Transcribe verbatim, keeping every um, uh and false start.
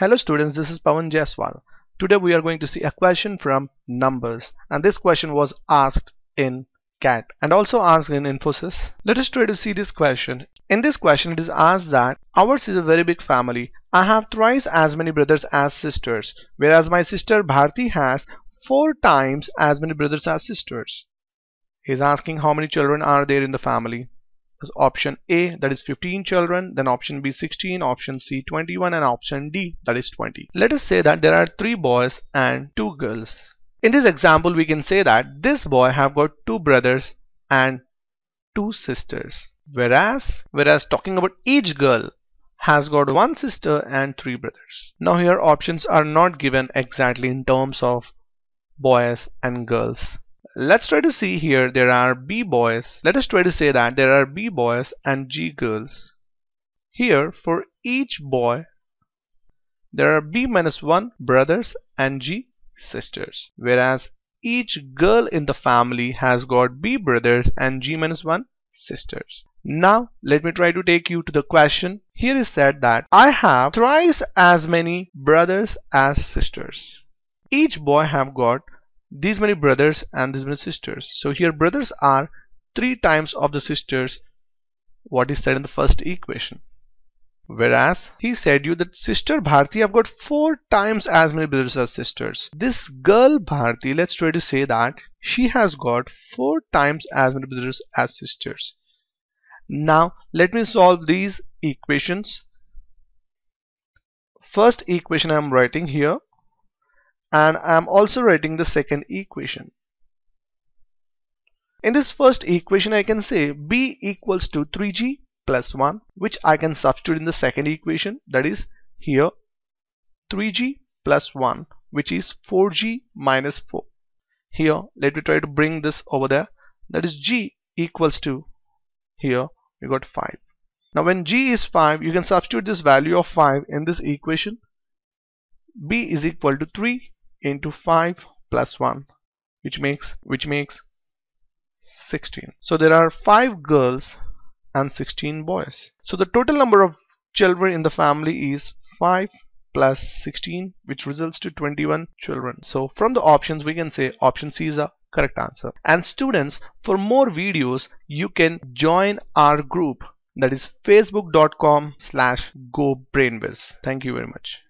Hello students, this is Pawan Jaiswal. Today we are going to see a question from numbers, and this question was asked in C A T and also asked in Infosys. Let us try to see this question. In this question it is asked that ours is a very big family. I have thrice as many brothers as sisters, whereas my sister Bharti has four times as many brothers as sisters. He is asking how many children are there in the family. So option A, that is fifteen children, then option B sixteen, option C twenty-one, and option D, that is twenty. Let us say that there are three boys and two girls. In this example we can say that this boy have got two brothers and two sisters, whereas whereas talking about each girl has got one sister and three brothers. Now here options are not given exactly in terms of boys and girls. Let's try to see here there are B boys. Let us try to say that there are B boys and G girls. Here for each boy there are B minus one brothers and G sisters, whereas each girl in the family has got B brothers and G minus one sisters. Now let me try to take you to the question. Here is said that I have thrice as many brothers as sisters. Each boy have got these many brothers and these many sisters. So here brothers are three times of the sisters, what is said in the first equation, whereas he said you that sister Bharti have got four times as many brothers as sisters. This girl Bharti, let's try to say that she has got four times as many brothers as sisters. Now let me solve these equations. First equation I am writing here, and I am also writing the second equation. In this first equation I can say B equals to three G plus one, which I can substitute in the second equation, that is here three G plus one, which is four G minus four. Here let me try to bring this over there, that is G equals to, here we got five. Now when G is five, you can substitute this value of five in this equation. B is equal to three into five plus one, which makes which makes sixteen. So there are five girls and sixteen boys. So the total number of children in the family is five plus sixteen, which results to twenty-one children. So from the options we can say option C is a correct answer. And students, for more videos you can join our group, that is facebook dot com slash go brainwiz. Thank you very much.